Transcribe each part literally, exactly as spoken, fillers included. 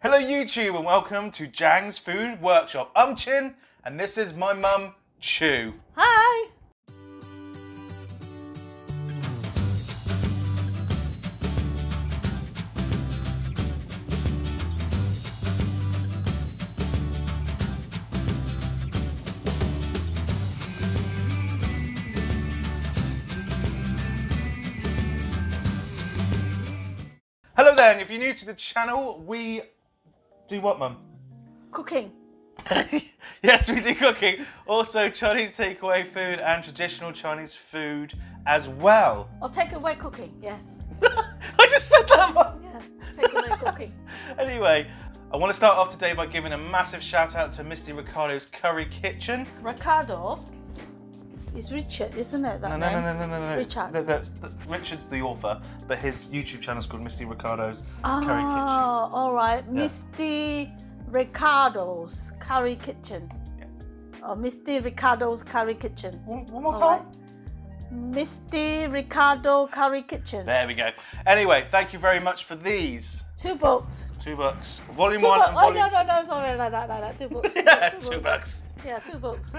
Hello YouTube and welcome to Ziang's Food Workshop. I'm Chin and this is my mum, Chu. Hi! Hello there, and if you're new to the channel, we do what, Mum? Cooking. Yes, we do cooking. Also, Chinese takeaway food and traditional Chinese food as well. Or takeaway cooking, yes. I just said that, Mum. Yeah, takeaway cooking. Anyway, I want to start off today by giving a massive shout out to Misty Ricardo's Curry Kitchen. Ricardo is Richard, isn't it? That no, name? no, no, no, no, no. Richard. That, that's, that, Richard's the author, but his YouTube channel is called Misty Ricardo's oh, Curry Kitchen. Oh, all right. Yeah. Misty Ricardo's Curry Kitchen. Yeah. Oh, Misty Ricardo's Curry Kitchen. One, one more all time. Right. Misty Ricardo Curry Kitchen. There we go. Anyway, thank you very much for these. Two books. Two books. Volume two one. Bu and volume oh no, no, no, sorry, like that, like that. Two books. Two yeah, books, two, two books. books. Yeah, two books.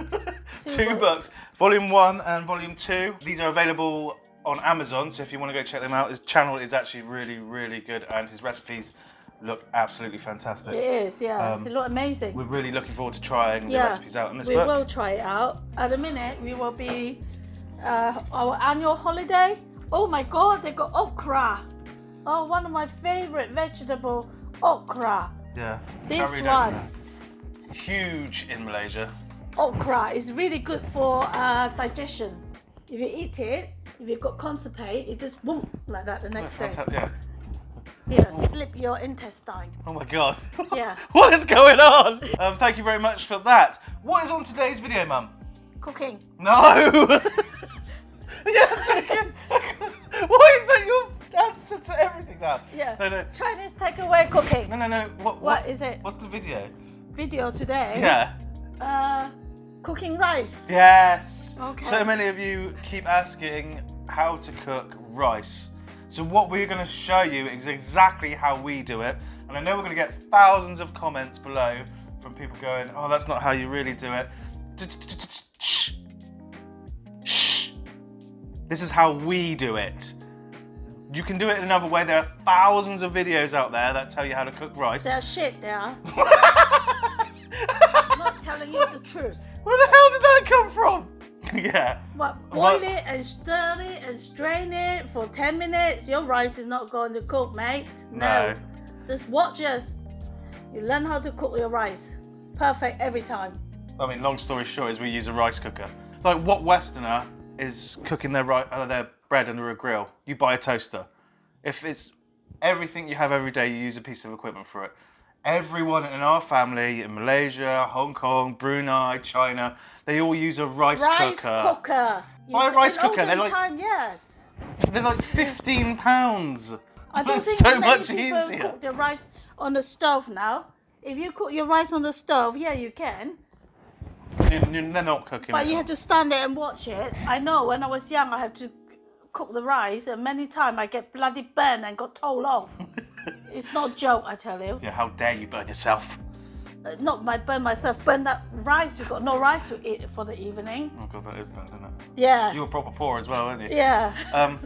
Two, two books. books. Volume one and volume two. These are available on Amazon, so if you want to go check them out, his channel is actually really, really good, and his recipes look absolutely fantastic. It is, yeah. Um, they look amazing. We're really looking forward to trying yeah, the recipes out in this we book. We will try it out. At a minute, we will be uh, our annual holiday. Oh my God, they got okra. Oh, one of my favorite vegetable, okra. Yeah. This one. Okra. Huge in Malaysia. Okra is really good for uh, digestion. If you eat it, if you've got constipate, it just boom like that the next yeah, day. Yeah. Yeah, slip your intestine. Oh my God. Yeah. What is going on? Um, thank you very much for that. What is on today's video, Mum? Cooking. No. Yes. Why is that your answer to everything now? Yeah. No, no. Chinese takeaway cooking. No, no, no. What? What is it? What's the video? Video today. Yeah. Uh, cooking rice. Yes. Okay. So many of you keep asking how to cook rice. So what we're going to show you is exactly how we do it. And I know we're going to get thousands of comments below from people going, "Oh, that's not how you really do it." This is how we do it. You can do it in another way. There are thousands of videos out there that tell you how to cook rice. They're shit, they are. I'm not telling you the truth. Where the hell did that come from? Yeah. What, boil what? it and stir it and strain it for ten minutes. Your rice is not going to cook, mate. No. no. Just watch us. You learn how to cook your rice. Perfect every time. I mean, long story short is we use a rice cooker. Like, what Westerner is cooking their, uh, their bread under a grill? You buy a toaster. If it's everything you have every day, you use a piece of equipment for it. Everyone in our family in Malaysia, Hong Kong, Brunei, China, they all use a rice, rice cooker. Rice cooker. Buy a rice cooker. They're like time, yes. They're like fifteen pounds. I don't think so much easier. Cook the rice on the stove now. If you cook your rice on the stove, yeah, you can. You, you, they're not cooking. But you have to stand there and watch it. I know. When I was young, I had to cook the rice, and many times I get bloody burnt and got told off. It's not a joke, I tell you. Yeah, how dare you burn yourself? Uh, not my burn myself, burn that rice. We've got no rice to eat for the evening. Oh God, that is bad, isn't it? Yeah. You were proper poor as well, weren't you? Yeah. Um,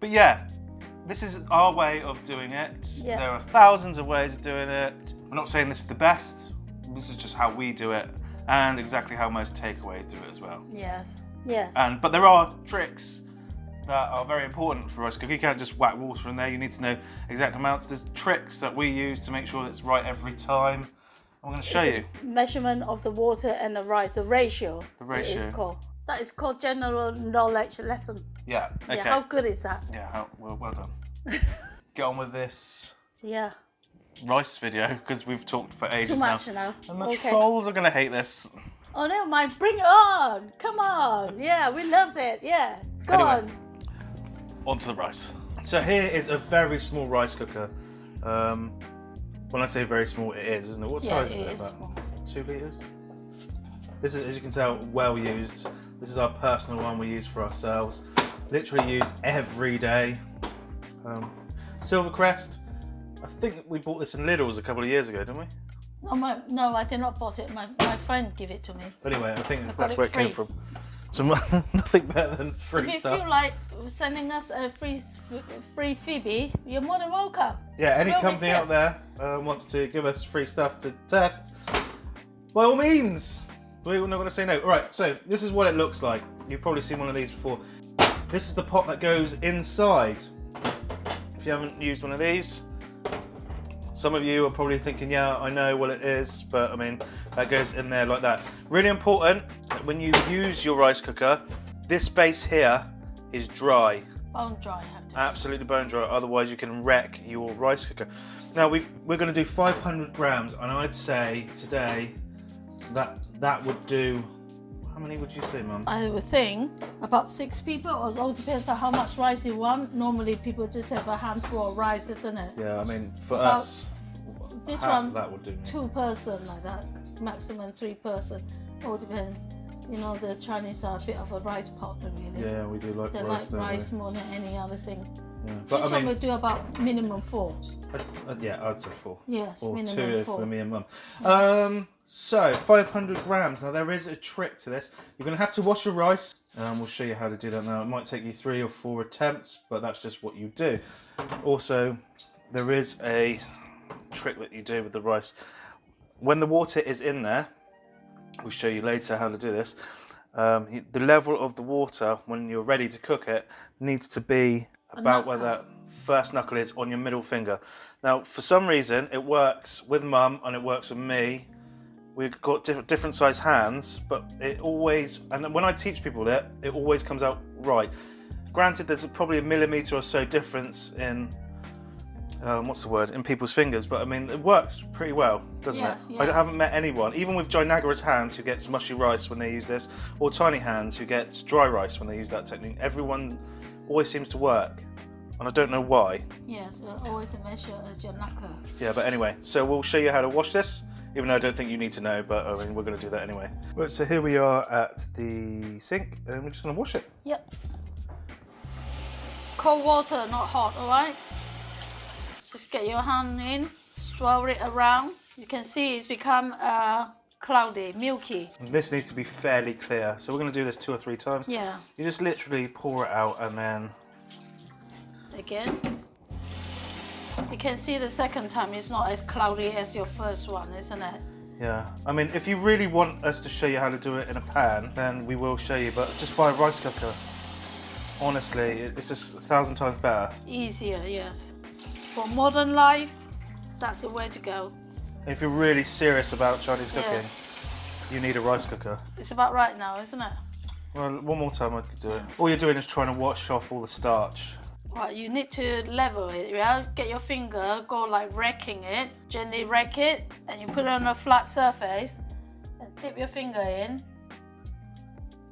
but yeah, this is our way of doing it. Yeah. There are thousands of ways of doing it. I'm not saying this is the best. This is just how we do it, and exactly how most takeaways do it as well. Yes. Yes. And but there are tricks that are very important for rice cooking. You can't just whack water in there, you need to know exact amounts. There's tricks that we use to make sure it's right every time. I'm going to show you. Measurement of the water and the rice, the ratio. The ratio. It is called. That is called general knowledge lesson. Yeah, okay. Yeah, how good is that? Yeah, how, well, well done. Get on with this. Yeah. Rice video, because we've talked for ages now. Too much now. now. And the okay. trolls are going to hate this. Oh, never mind. Bring it on. Come on. Yeah, we love it. Yeah. Go anyway. on. Onto the rice. So here is a very small rice cooker. Um, when I say very small, it is, isn't it? What yeah, size it is it? Is about two litres? This is, as you can tell, well used. This is our personal one we use for ourselves. Literally used every day. Um, Silvercrest, I think we bought this in Lidl's a couple of years ago, didn't we? No, my, no I did not bought it. My, my friend gave it to me. Anyway, I think I that's it where free. it came from. So nothing better than free if you stuff. If you feel like sending us a free free freebie, you're more than welcome. Yeah, any company out there uh, wants to give us free stuff to test, by all means, we're not going to say no. All right, so this is what it looks like. You've probably seen one of these before. This is the pot that goes inside. If you haven't used one of these, some of you are probably thinking, yeah, I know what it is, but I mean, that goes in there like that. Really important. When you use your rice cooker, this base here is dry. Bone dry, I have to. Absolutely bone dry, otherwise you can wreck your rice cooker. Now we've, we're going to do five hundred grams, and I'd say today that that would do. How many would you say, Mum? I would think about six people. It all depends on how much rice you want. Normally people just have a handful of rice, isn't it? Yeah, I mean for about us, this one that would do. Two person like that, maximum three person. All depends. You know, the Chinese are a bit of a rice partner, really. Yeah, we do like they rice. They like rice we? more than any other thing. Yeah. But this I mean, one we do about minimum four. I, I, yeah, I'd say four. Yes, or minimum two four. for me and Mum. Um, so five hundred grams. Now there is a trick to this. You're going to have to wash your rice, and we'll show you how to do that now. It might take you three or four attempts, but that's just what you do. Also, there is a trick that you do with the rice when the water is in there. We'll show you later how to do this. Um, the level of the water when you're ready to cook it needs to be about where that first knuckle is on your middle finger. Now, for some reason, it works with Mum and it works with me. We've got different, different size hands, but it always, and when I teach people that, it always comes out right. Granted, there's probably a millimetre or so difference in Um, what's the word, in people's fingers, but I mean, it works pretty well, doesn't yeah, it? Yeah. I haven't met anyone, even with Jinagara's hands, who gets mushy rice when they use this, or Tiny Hands, who gets dry rice when they use that technique. Everyone always seems to work, and I don't know why. Yes, yeah, so always a measure as your knuckle. Yeah, but anyway, so we'll show you how to wash this, even though I don't think you need to know, but I mean, we're going to do that anyway. Right, so here we are at the sink, and we're just going to wash it. Yep. Cold water, not hot, all right? Just get your hand in, swirl it around. You can see it's become uh, cloudy, milky. And this needs to be fairly clear. So we're going to do this two or three times. Yeah. You just literally pour it out and then... Again. You can see the second time it's not as cloudy as your first one, isn't it? Yeah. I mean, if you really want us to show you how to do it in a pan, then we will show you. But just buy a rice cooker. Honestly, it's just a thousand times better. Easier, yes. For modern life, that's the way to go. If you're really serious about Chinese cooking, yes. you need a rice cooker. It's about right now, isn't it? Well, one more time I could do it. All you're doing is trying to wash off all the starch. Right, you need to level it, yeah? Get your finger, go like racking it, gently rack it, and you put it on a flat surface, and dip your finger in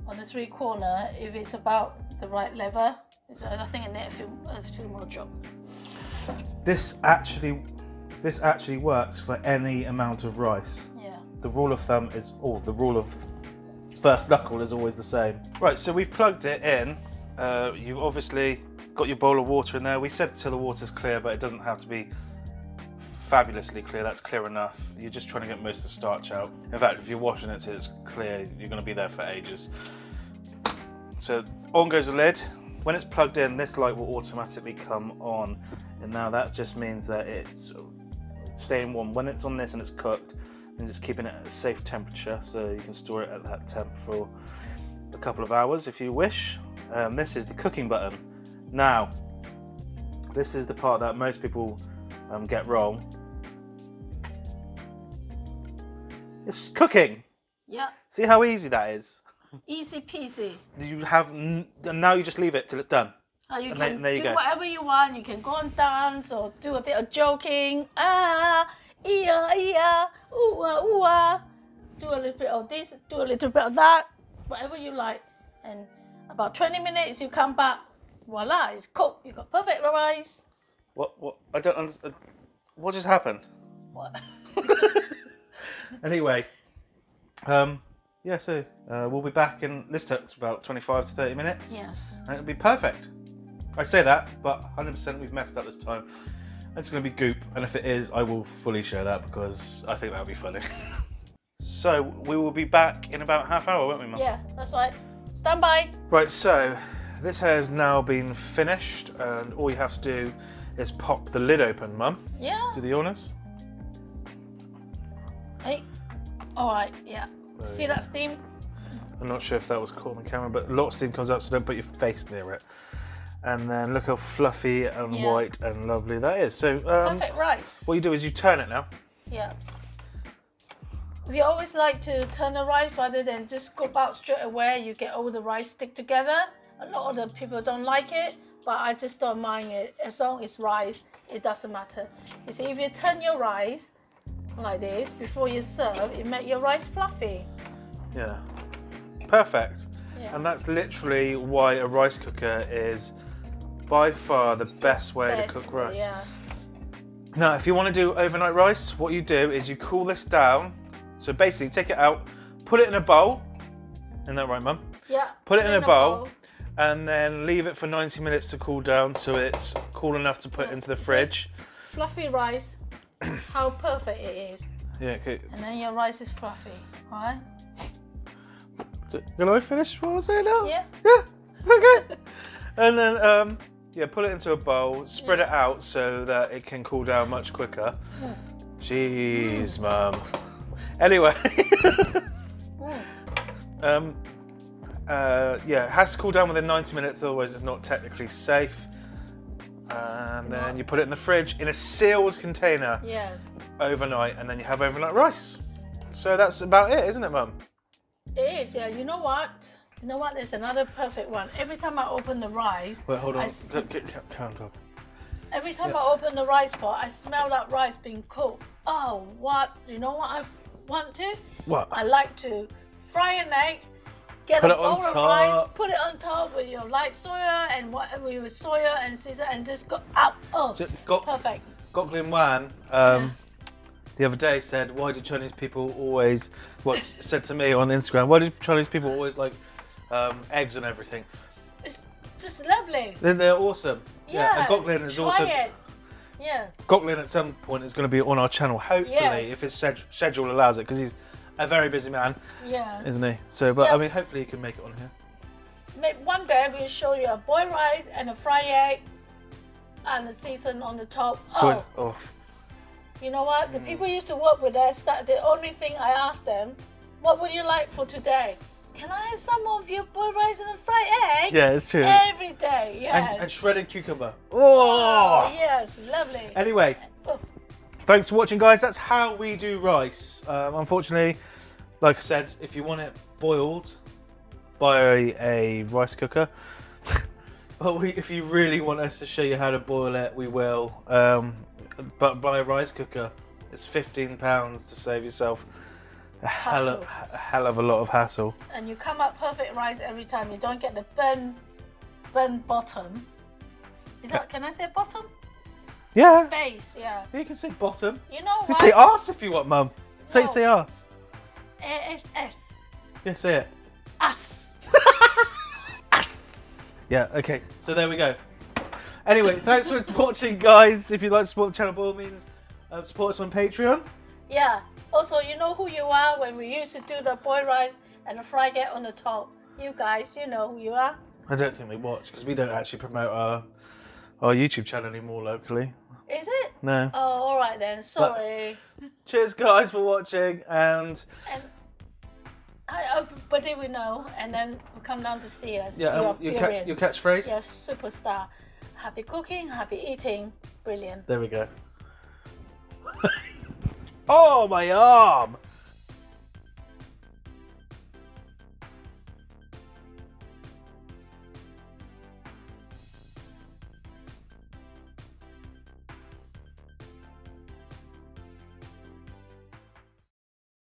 on the three corner if it's about the right level. There's nothing in it, a few more drops. This actually, this actually works for any amount of rice. Yeah. The rule of thumb is, or the rule of first knuckle is always the same. Right, so we've plugged it in. Uh, you've obviously got your bowl of water in there. We said till the water's clear, but it doesn't have to be fabulously clear. That's clear enough. You're just trying to get most of the starch out. In fact, if you're washing it till it's clear, you're going to be there for ages. So on goes the lid. When it's plugged in, this light will automatically come on. And now that just means that it's staying warm. When it's on this and it's cooked, and just keeping it at a safe temperature, so you can store it at that temp for a couple of hours if you wish. Um, this is the cooking button. Now, this is the part that most people um, get wrong. It's cooking. Yeah. See how easy that is? Easy peasy. You have, and now you just leave it till it's done. Oh, you and can then, there you do go. Whatever you want. You can go and dance or do a bit of joking. Ah, yeah, yeah, ooh, ah, ooh, ah. Do a little bit of this, do a little bit of that, whatever you like. And about twenty minutes, you come back. Voila, it's cooked. You got perfect rice. What? What? I don't understand. What just happened? What? Anyway, um. Yeah, so uh, we'll be back in, this took about twenty-five to thirty minutes. Yes. And it'll be perfect. I say that, but one hundred percent we've messed up this time. It's going to be goop, and if it is, I will fully share that because I think that'll be funny. So we will be back in about half hour, won't we, Mum? Yeah, that's right. Stand by. Right, so this has now been finished, and all you have to do is pop the lid open, Mum. Yeah. Do the honours. Hey. All right. Yeah. There See that steam? I'm not sure if that was caught on the camera, but a lot of steam comes out, so don't put your face near it. And then look how fluffy and yeah. white and lovely that is. So um, perfect rice. What you do is you turn it now. Yeah. We always like to turn the rice rather than just scoop out straight away. You get all the rice stick together. A lot of the people don't like it, but I just don't mind it. As long as it's rice, it doesn't matter. You see, if you turn your rice like this before you serve, it makes your rice fluffy. Yeah. Perfect. Yeah. And that's literally why a rice cooker is by far the best way best, to cook rice. Yeah. Now, if you want to do overnight rice, what you do is you cool this down. So basically, take it out, put it in a bowl. Isn't that right, Mum? Yeah. Put it in, in a, bowl, a bowl, and then leave it for ninety minutes to cool down, so it's cool enough to put yeah. into the fridge. See, fluffy rice. How perfect it is. Yeah. Okay. And then your rice is fluffy, all right? Can I finish what I was saying now? Yeah. Yeah. It's okay. And then, um, yeah, put it into a bowl, spread yeah. it out so that it can cool down much quicker. Mm. Jeez, mm. Mum. Anyway. mm. um, uh, yeah, it has to cool down within ninety minutes, otherwise it's not technically safe. And then you put it in the fridge in a sealed container. Yes. Overnight, and then you have overnight rice. So that's about it, isn't it, Mum? It is, yeah. You know what? You know what? There's another perfect one. Every time I open the rice... Wait, hold on. I can't open. Every time yeah. I open the rice pot, I smell that rice being cooked. Oh, what? You know what I want to? What? I like to fry an egg, get put a bowl of rice, put it on top with your light soya and whatever you with soya and Caesar and just go out. Oh, just got, perfect. Goklin Wan, um... Yeah. The other day said, why do Chinese people always, what said to me on Instagram, why do Chinese people always like um, eggs and everything? It's just lovely. Then they're awesome. Yeah, yeah. And Goklin is awesome. It. Yeah. Goklin at some point is going to be on our channel, hopefully, yes. if his schedule allows it, because he's a very busy man, yeah, isn't he? So, but yeah. I mean, hopefully he can make it on here. One day we'll show you a boiled rice and a fried egg and a season on the top. So, oh. oh. You know what? The mm. people used to work with us, that the only thing I asked them, what would you like for today? Can I have some of your boiled rice and a fried egg? Yeah, it's true. Every day, yes. And, and shredded cucumber. Oh! oh yes, lovely. Anyway, oh. thanks for watching, guys. That's how we do rice. Um, unfortunately, like I said, if you want it boiled by a, a rice cooker, but we, if you really want us to show you how to boil it, we will. Um, But by a rice cooker, it's fifteen pounds to save yourself a hell, of, a hell of a lot of hassle. And you come up perfect rice every time. You don't get the burn, burn bottom. Is that? Can I say bottom? Yeah. Base. Yeah. You can say bottom. You know what? You can say arse if you want, Mum. Say no. say arse. A S S. Yeah, say it. Ass. Ass. Yeah. Okay. So there we go. Anyway, thanks for watching, guys. If you'd like to support the channel, by all means, uh, support us on Patreon. Yeah. Also, you know who you are when we used to do the boiled rice and the fried egg on the top. You guys, you know who you are. I don't think we watch because we don't actually promote our our YouTube channel anymore locally. Is it? No. Oh, all right then. Sorry. But cheers, guys, for watching, and. and I, but they will know, and then will come down to see us. Yeah. Your catch, your catchphrase. Yes, superstar. Happy cooking, happy eating. Brilliant. There we go. Oh, my arm!